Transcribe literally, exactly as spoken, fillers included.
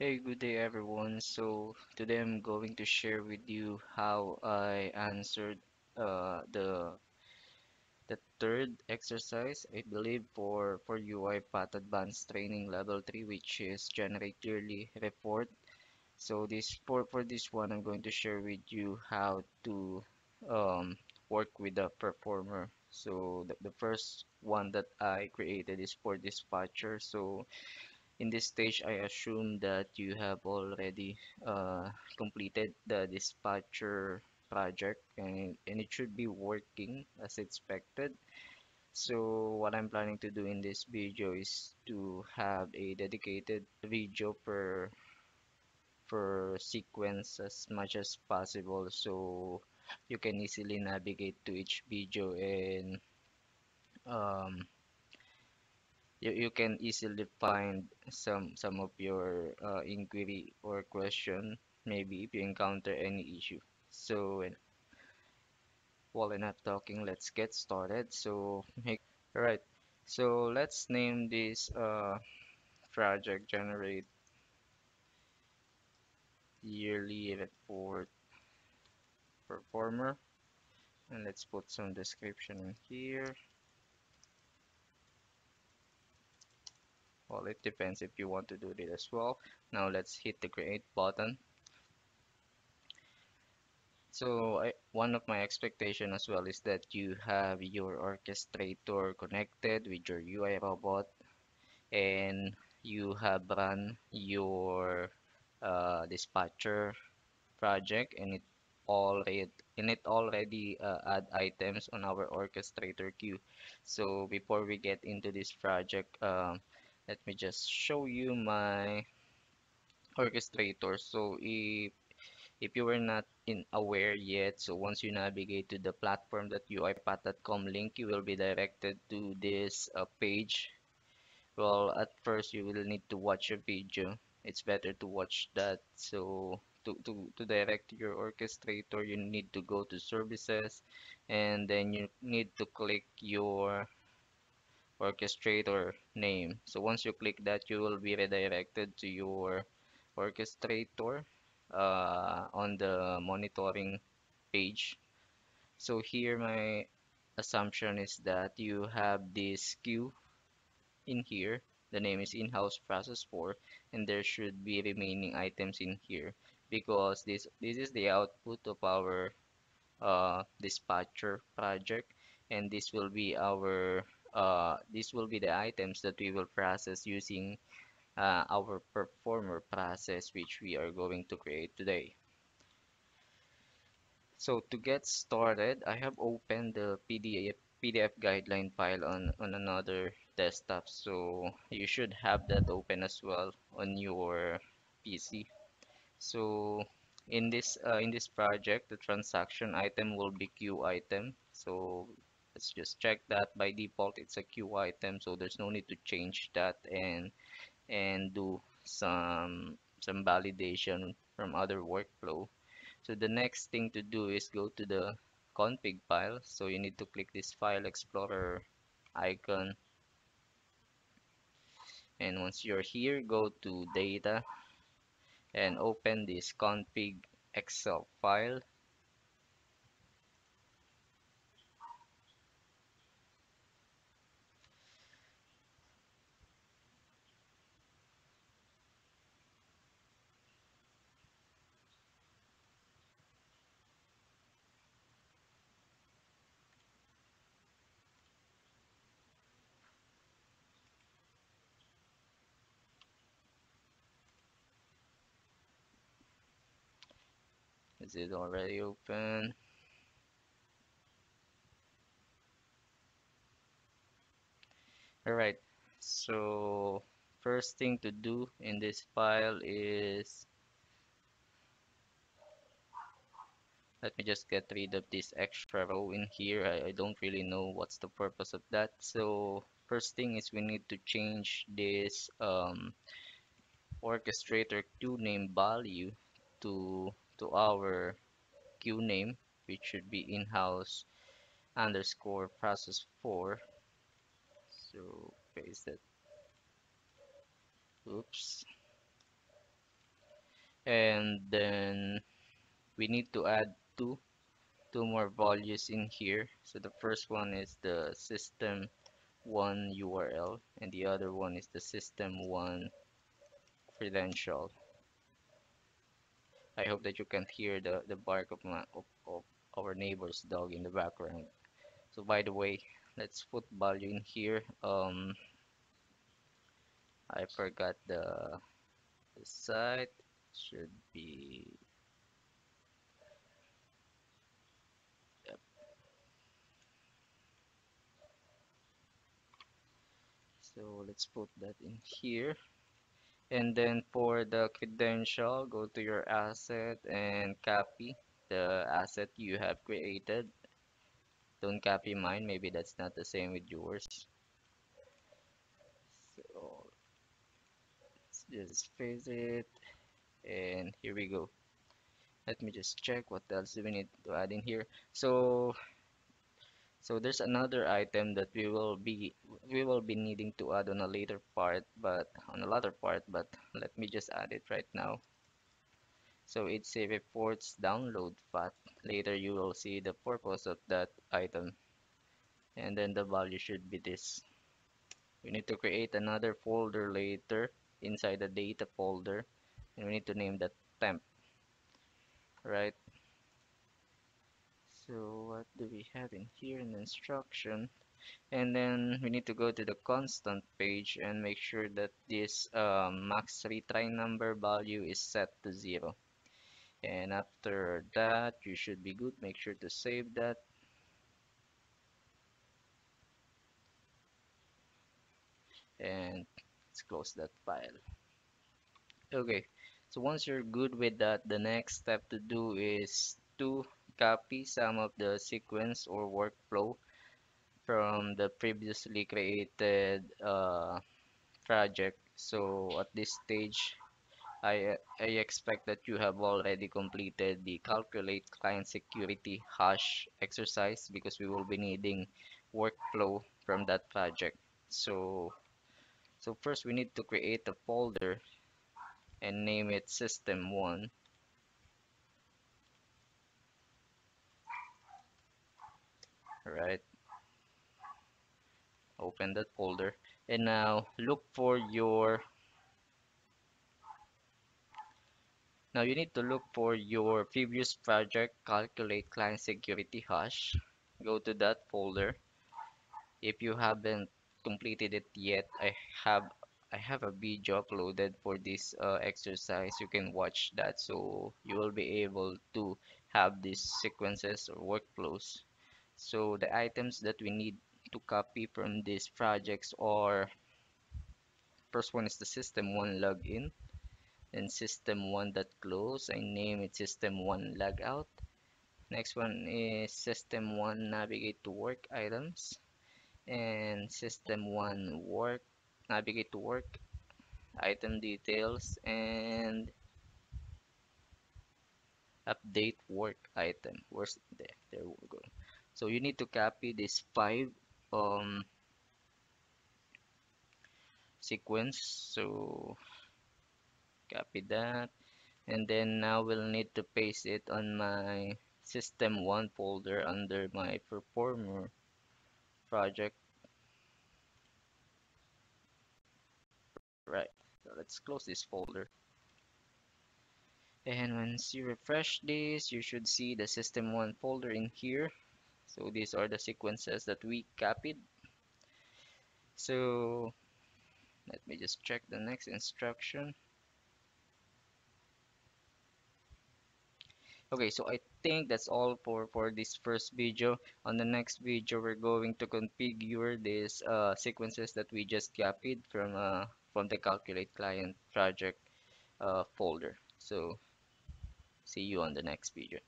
Hey, good day everyone. So today I'm going to share with you how I answered uh, the the third exercise, I believe, for for UiPath Advanced Training Level three, which is generate yearly report. So this for for this one, I'm going to share with you how to um, work with the performer. So the, the first one that I created is for dispatcher. So in this stage, I assume that you have already uh, completed the dispatcher project and, and it should be working as expected. So what I'm planning to do in this video is to have a dedicated video per, per sequence as much as possible, so you can easily navigate to each video and um, You, you can easily find some some of your uh, inquiry or question, maybe if you encounter any issue. So and while enough talking, let's get started. So all right, so let's name this uh, project generate yearly report performer, and let's put some description in here. Well, it depends if you want to do this as well. Now let's hit the create button. So I, one of my expectation as well is that you have your orchestrator connected with your U I robot, and you have run your uh, dispatcher project, and it already and it already uh, add items on our orchestrator queue. So before we get into this project, uh, let me just show you my orchestrator. So if if you were not in aware yet, so once you navigate to the platform that UiPath dot com link, you will be directed to this uh, page. Well, at first you will need to watch a video. It's better to watch that. So to, to, to direct your orchestrator, you need to go to services, and then you need to click your orchestrator name. So once you click that, you will be redirected to your orchestrator uh, on the monitoring page. So here my assumption is that you have this queue in here. The name is in-house process four, and there should be remaining items in here because this this is the output of our uh, dispatcher project, and this will be our Uh, this will be the items that we will process using uh, our performer process, which we are going to create today. So to get started, I have opened the P D F, P D F guideline file on, on another desktop, so you should have that open as well on your P C. So in this, uh, in this project, the transaction item will be QItem. So let's just check that. By default, it's a QItem, so there's no need to change that and and do some some validation from other workflow. So the next thing to do is go to the config file. So you need to click this file explorer icon, and once you're here, go to data and open this config Excel file. Is it already open? All right, so first thing to do in this file is, let me just get rid of this extra row in here. I, I don't really know what's the purpose of that. So first thing is we need to change this um, orchestrator queue name value to to our queue name, which should be in-house underscore process four. So paste that. Oops. and then we need to add two two more values in here. So the first one is the system one U R L and the other one is the system one credential. I hope that you can hear the the bark of my of, of our neighbor's dog in the background. So by the way, let's put value in here. um I forgot the, the site. It should be, yep. So let's put that in here, and then for the credential, go to your asset and copy the asset you have created. Don't copy mine, maybe that's not the same with yours. So let's just paste it, and here we go. Let me just check what else do we need to add in here. So so there's another item that we will be we will be needing to add on a later part, but on a later part but let me just add it right now. So it's a reports download path. Later you will see the purpose of that item, and then the value should be this. We need to create another folder later inside the data folder, and we need to name that temp, right? So what do we have in here in the instruction? And then we need to go to the constant page and make sure that this um, max retry number value is set to zero. And after that you should be good. Make sure to save that. And let's close that file. Okay, so once you're good with that, the next step to do is to copy some of the sequence or workflow from the previously created uh, project. So at this stage, I, I expect that you have already completed the calculate client security hash exercise, because we will be needing workflow from that project. So, so first we need to create a folder and name it system one. Right. Open that folder, and now look for your now you need to look for your previous project, calculate client security hash. Go to that folder. If you haven't completed it yet, I have I have a video uploaded for this uh, exercise. You can watch that, so you will be able to have these sequences or workflows. So the items that we need to copy from these projects are, first one is the system one login, and system one dot close. I name it system one logout. Next one is system one navigate to work items, and system one work navigate to work item details, and update work item. Where's there? There we go. So you need to copy these five um sequence. So copy that, and then now we'll need to paste it on my system one folder under my performer project, right? So let's close this folder, and once you refresh this, you should see the system one folder in here. So these are the sequences that we copied. So let me just check the next instruction. Okay, so I think that's all for for this first video. On the next video, we're going to configure these uh, sequences that we just copied from uh, from the calculate client project uh, folder. So see you on the next video.